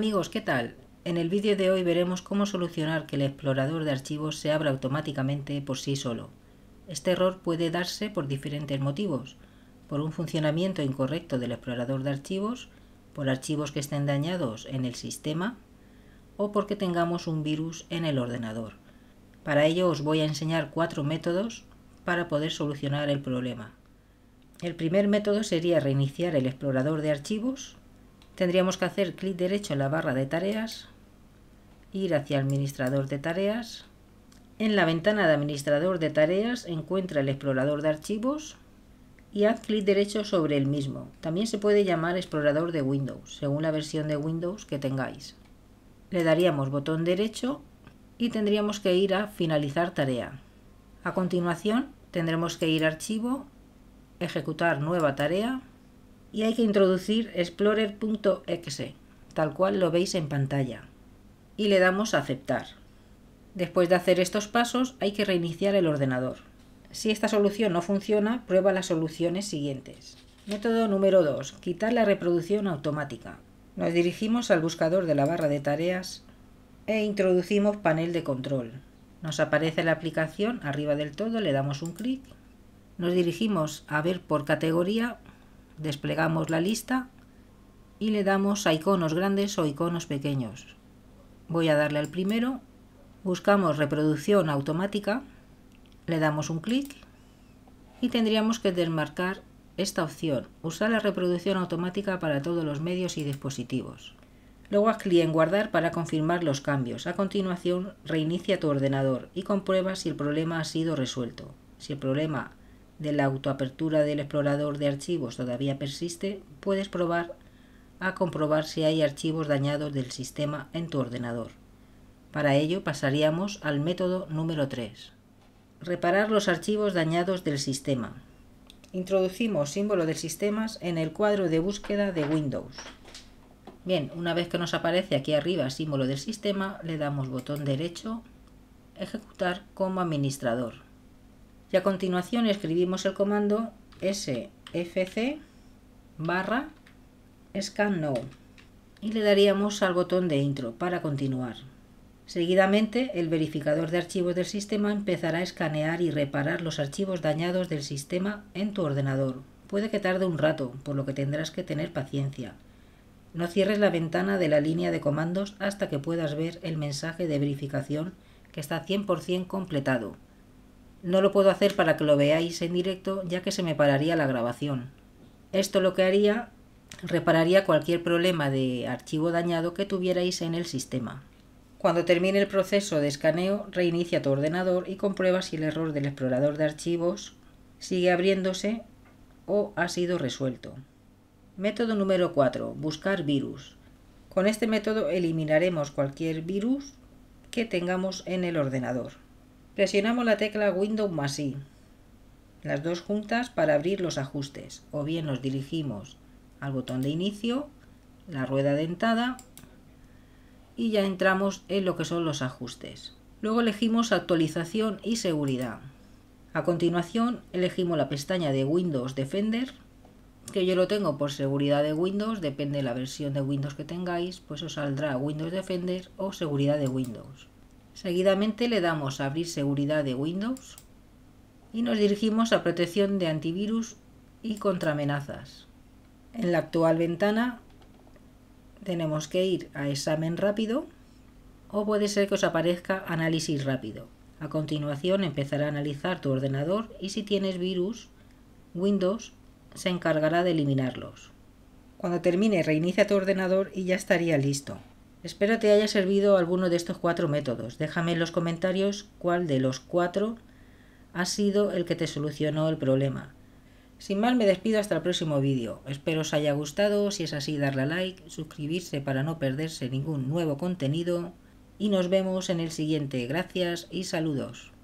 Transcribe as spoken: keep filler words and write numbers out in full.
amigos, ¿qué tal? En el vídeo de hoy veremos cómo solucionar que el explorador de archivos se abra automáticamente por sí solo. Este error puede darse por diferentes motivos: por un funcionamiento incorrecto del explorador de archivos, por archivos que estén dañados en el sistema o porque tengamos un virus en el ordenador. Para ello os voy a enseñar cuatro métodos para poder solucionar el problema. El primer método sería reiniciar el explorador de archivos. Tendríamos que hacer clic derecho en la barra de tareas, ir hacia administrador de tareas. En la ventana de administrador de tareas encuentra el explorador de archivos y haz clic derecho sobre el mismo. También se puede llamar explorador de Windows, según la versión de Windows que tengáis. Le daríamos botón derecho y tendríamos que ir a finalizar tarea. A continuación tendremos que ir a archivo, ejecutar nueva tarea y hay que introducir explorer punto exe, tal cual lo veis en pantalla, y le damos a aceptar. Después de hacer estos pasos hay que reiniciar el ordenador. Si esta solución no funciona, prueba las soluciones siguientes. Método número dos. Quitar la reproducción automática. Nos dirigimos al buscador de la barra de tareas e introducimos panel de control. Nos aparece la aplicación arriba del todo, le damos un clic. Nos dirigimos a ver por categoría, desplegamos la lista y le damos a iconos grandes o iconos pequeños. Voy a darle al primero, buscamos reproducción automática, le damos un clic y tendríamos que desmarcar esta opción, usar la reproducción automática para todos los medios y dispositivos. Luego haz clic en guardar para confirmar los cambios. A continuación reinicia tu ordenador y comprueba si el problema ha sido resuelto. Si el problema de la autoapertura del explorador de archivos todavía persiste, puedes probar a comprobar si hay archivos dañados del sistema en tu ordenador. Para ello pasaríamos al método número tres. Reparar los archivos dañados del sistema. Introducimos símbolo de sistemas en el cuadro de búsqueda de Windows. Bien, una vez que nos aparece aquí arriba símbolo del sistema, le damos botón derecho, ejecutar como administrador. Y a continuación escribimos el comando sfc barra scan now y le daríamos al botón de intro para continuar. Seguidamente el verificador de archivos del sistema empezará a escanear y reparar los archivos dañados del sistema en tu ordenador. Puede que tarde un rato, por lo que tendrás que tener paciencia. No cierres la ventana de la línea de comandos hasta que puedas ver el mensaje de verificación que está cien por cien completado. No lo puedo hacer para que lo veáis en directo, ya que se me pararía la grabación. Esto lo que haría, repararía cualquier problema de archivo dañado que tuvierais en el sistema. Cuando termine el proceso de escaneo, reinicia tu ordenador y comprueba si el error del explorador de archivos sigue abriéndose o ha sido resuelto. Método número cuatro. Buscar virus. Con este método eliminaremos cualquier virus que tengamos en el ordenador. Presionamos la tecla Windows más I, las dos juntas, para abrir los ajustes, o bien nos dirigimos al botón de inicio, la rueda dentada y ya entramos en lo que son los ajustes. Luego elegimos actualización y seguridad. A continuación elegimos la pestaña de Windows Defender, que yo lo tengo por seguridad de Windows, depende de la versión de Windows que tengáis, pues os saldrá Windows Defender o seguridad de Windows. Seguidamente le damos a abrir seguridad de Windows y nos dirigimos a protección de antivirus y contra amenazas. En la actual ventana tenemos que ir a examen rápido o puede ser que os aparezca análisis rápido. A continuación empezará a analizar tu ordenador y si tienes virus, Windows se encargará de eliminarlos. Cuando termine reinicia tu ordenador y ya estaría listo. Espero te haya servido alguno de estos cuatro métodos. Déjame en los comentarios cuál de los cuatro ha sido el que te solucionó el problema. Sin más, me despido hasta el próximo vídeo. Espero os haya gustado. Si es así, darle a like, suscribirse para no perderse ningún nuevo contenido y nos vemos en el siguiente. Gracias y saludos.